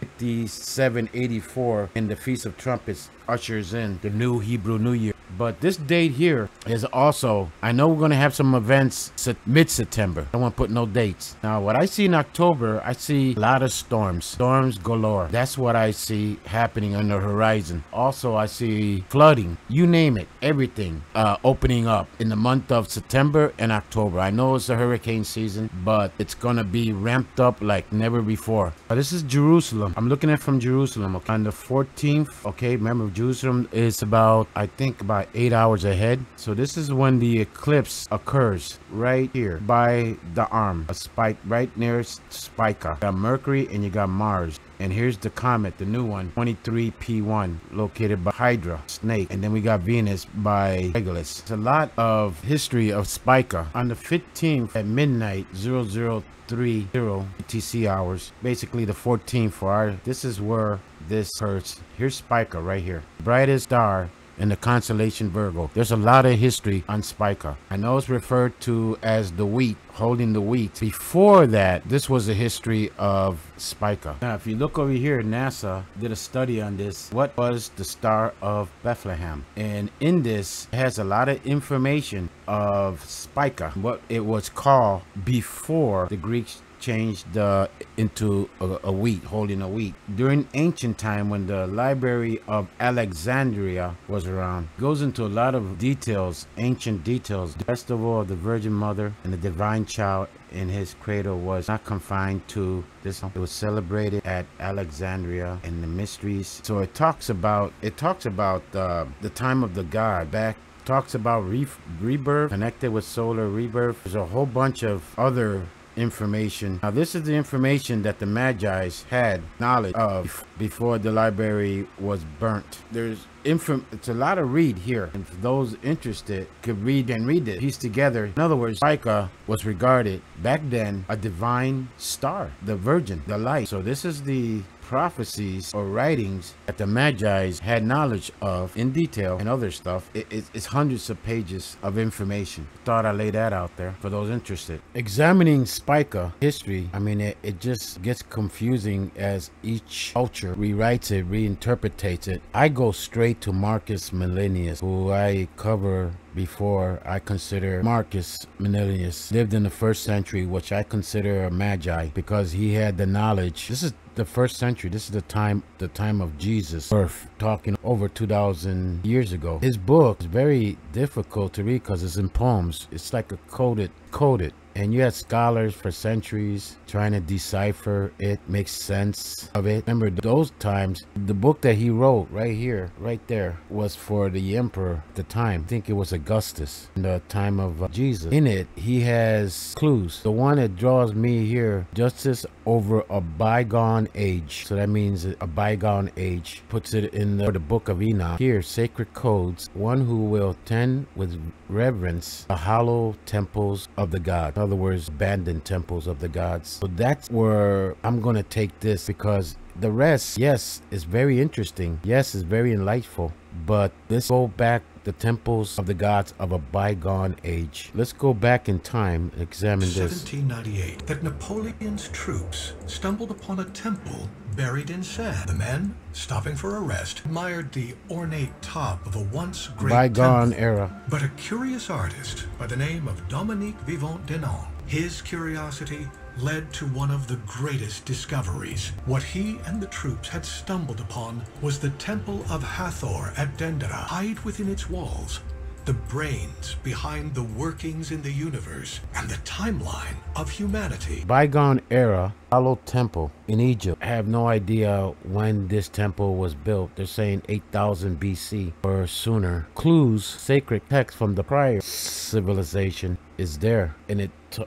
5784 and the Feast of Trumpets ushers in the new Hebrew New Year. But this date here is also, I know we're going to have some events mid-September. I won't put no dates. Now, what I see in October, I see a lot of storms. Storms galore. That's what I see happening on the horizon. Also, I see flooding. You name it. Everything opening up in the month of September and October. I know it's a hurricane season, but it's going to be ramped up like never before. Now, this is Jerusalem. I'm looking at from Jerusalem. Okay? On the 14th, okay, remember Jerusalem is about, I think, about 8 hours ahead. So this is when the eclipse occurs right here by the arm, a spike right near Spica. You got Mercury and you got Mars. And here's the comet, the new one, 23P1, located by Hydra, Snake. And then we got Venus by Regulus. It's a lot of history of Spica. On the 15th at midnight, 0030 UTC hours, basically the 14th for our, this is where this hurts. Here's Spica right here. Brightest star in the constellation Virgo. There's a lot of history on Spica. I know it's referred to as the wheat, holding the wheat. Before that, this was a history of Spica. Now, if you look over here, NASA did a study on this. What was the Star of Bethlehem? And in this, it has a lot of information of Spica, what it was called before the Greeks changed into a wheat, holding a wheat. During ancient time, when the Library of Alexandria was around, goes into a lot of details, ancient details. The festival of the Virgin Mother and the Divine Child in his cradle was not confined to this. It was celebrated at Alexandria and the mysteries. So it talks about the time of the god back. Talks about rebirth, connected with solar rebirth. There's a whole bunch of other information. Now this is the information that the Magi's had knowledge of before the library was burnt. There's info, it's a lot of read here, and for those interested could read it piece together. In other words, Spica was regarded back then a divine star, the Virgin, the light. So this is the prophecies or writings that the Magi's had knowledge of in detail and other stuff. It's hundreds of pages of information. Thought I lay that out there for those interested. Examining Spica history, I mean, it just gets confusing as each culture rewrites it, reinterpretates it. I go straight to Marcus Manilius, who I cover before. I consider Marcus Manilius lived in the 1st century, which I consider a Magi because he had the knowledge. This is the 1st century. This is the time of Jesus' birth, talking over 2,000 years ago. His book is very difficult to read because it's in poems. It's like a coded. And you had scholars for centuries trying to decipher it, make sense of it. Remember those times, the book that he wrote right here, right there, was for the emperor at the time. I think it was Augustus in the time of Jesus. In it, he has clues. The one that draws me here, justice over a bygone age. So that means a bygone age. Puts it in the book of Enoch. Here, sacred codes. One who will tend with reverence the hollow temples of the gods. In other words, abandoned temples of the gods. So that's where I'm going to take this, because the rest, yes, is very interesting. Yes, it's very insightful. But let's go back the temples of the gods of a bygone age. Let's go back in time and examine this. 1798, that Napoleon's troops stumbled upon a temple buried in sand. The men, stopping for a rest, admired the ornate top of a once great bygone temple. Era. But a curious artist by the name of Dominique Vivant Denon, his curiosity led to one of the greatest discoveries. What he and the troops had stumbled upon was the temple of Hathor at Dendera. Hide within its walls the brains behind the workings in the universe and the timeline of humanity. Bygone era, hollow temple in Egypt. I have no idea when this temple was built. They're saying 8000 BC or sooner. Clues, sacred text from the prior civilization is there, and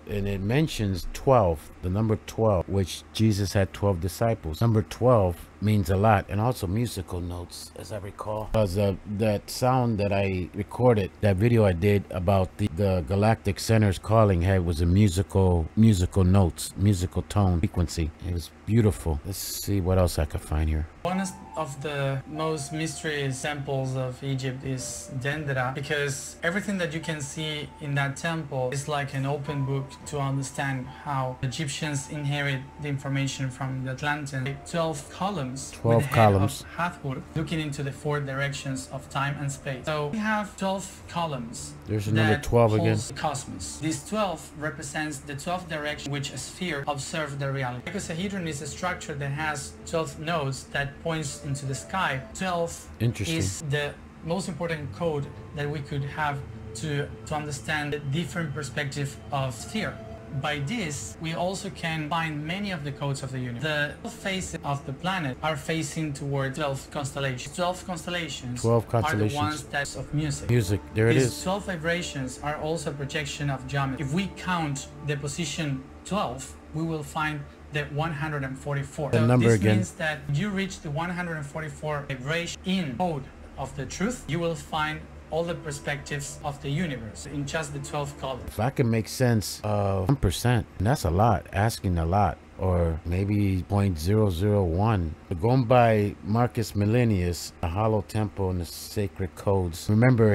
it mentions 12, the number 12, which Jesus had 12 disciples. Number 12 means a lot, and also musical notes, as I recall, because that sound that I recorded, that video I did about the Galactic Center's calling, had was a musical notes, musical tone. frequency. It was beautiful. Let's see what else I could find here. One of the most mysterious samples of Egypt is Dendera, because everything that you can see in that temple is like an open book to understand how Egyptians inherit the information from the Atlantean. 12 columns. 12 with the columns. Head of Hathor, looking into the four directions of time and space. So we have 12 columns. There's another 12 again. The cosmos. These 12 represents the 12 directions which a sphere observes the reality. Echosahedron is a structure that has 12 nodes that points into the sky. 12 is the most important code that we could have to understand the different perspective of sphere. By this, we also can find many of the codes of the universe. The 12 faces of the planet are facing toward 12 constellations. 12 constellations are the ones that of music. There it is. 12 vibrations are also a projection of geometry. If we count the position 12, we will find the 144. The number again. This means that you reach the 144 vibration in code of the truth. You will find all the perspectives of the universe in just the 12 colors. If I can make sense of 1%, and that's a lot, asking a lot, or maybe 0.001. But going by Marcus Manilius, a hollow temple and the sacred codes. Remember,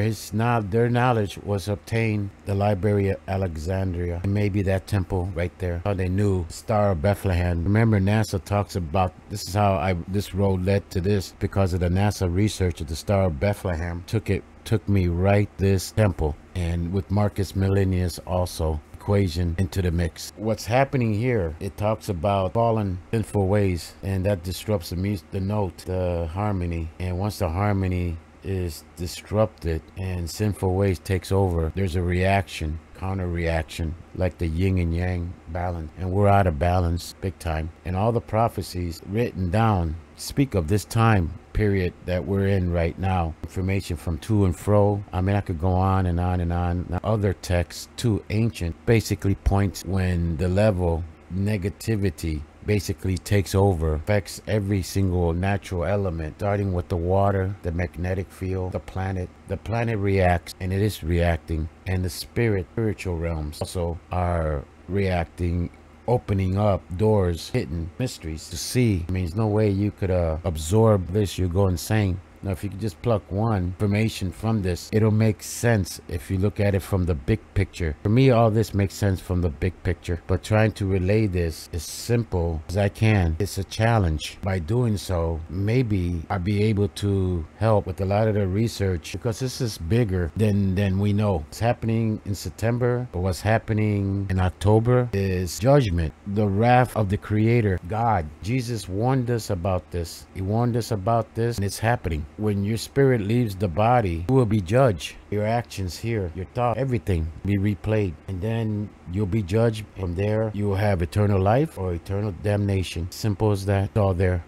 their knowledge was obtained the library of Alexandria, and maybe that temple right there. How they knew Star of Bethlehem. Remember, NASA talks about this is how this road led to this, because of the NASA research of the Star of Bethlehem took me right this temple, and with Marcus Manilius also. Equation into the mix. What's happening here, it talks about fallen sinful ways, and that disrupts the note, the harmony, and once the harmony is disrupted and sinful ways takes over, there's a reaction, counter reaction, like the yin and yang balance, and we're out of balance big time. And all the prophecies written down speak of this time period that we're in right now. Information from to and fro. I mean, I could go on and on and on. Now, other texts too ancient basically points when the level negativity basically takes over, affects every single natural element, starting with the water, the magnetic field, the planet reacts, and it is reacting, and the spiritual realms also are reacting, opening up doors, hidden mysteries to see. I mean, there's no way you could absorb this, you go insane. Now, if you could just pluck one information from this, it'll make sense if you look at it from the big picture. For me, all this makes sense from the big picture, but trying to relay this as simple as I can, it's a challenge. By doing so, maybe I'll be able to help with a lot of the research, because this is bigger than we know. It's happening in September, but what's happening in October is judgment, the wrath of the Creator, God. Jesus warned us about this. He warned us about this, and it's happening. When your spirit leaves the body, you will be judged. Your actions here, your thoughts, everything be replayed, and then you'll be judged. From there, you will have eternal life or eternal damnation. Simple as that. It's all there.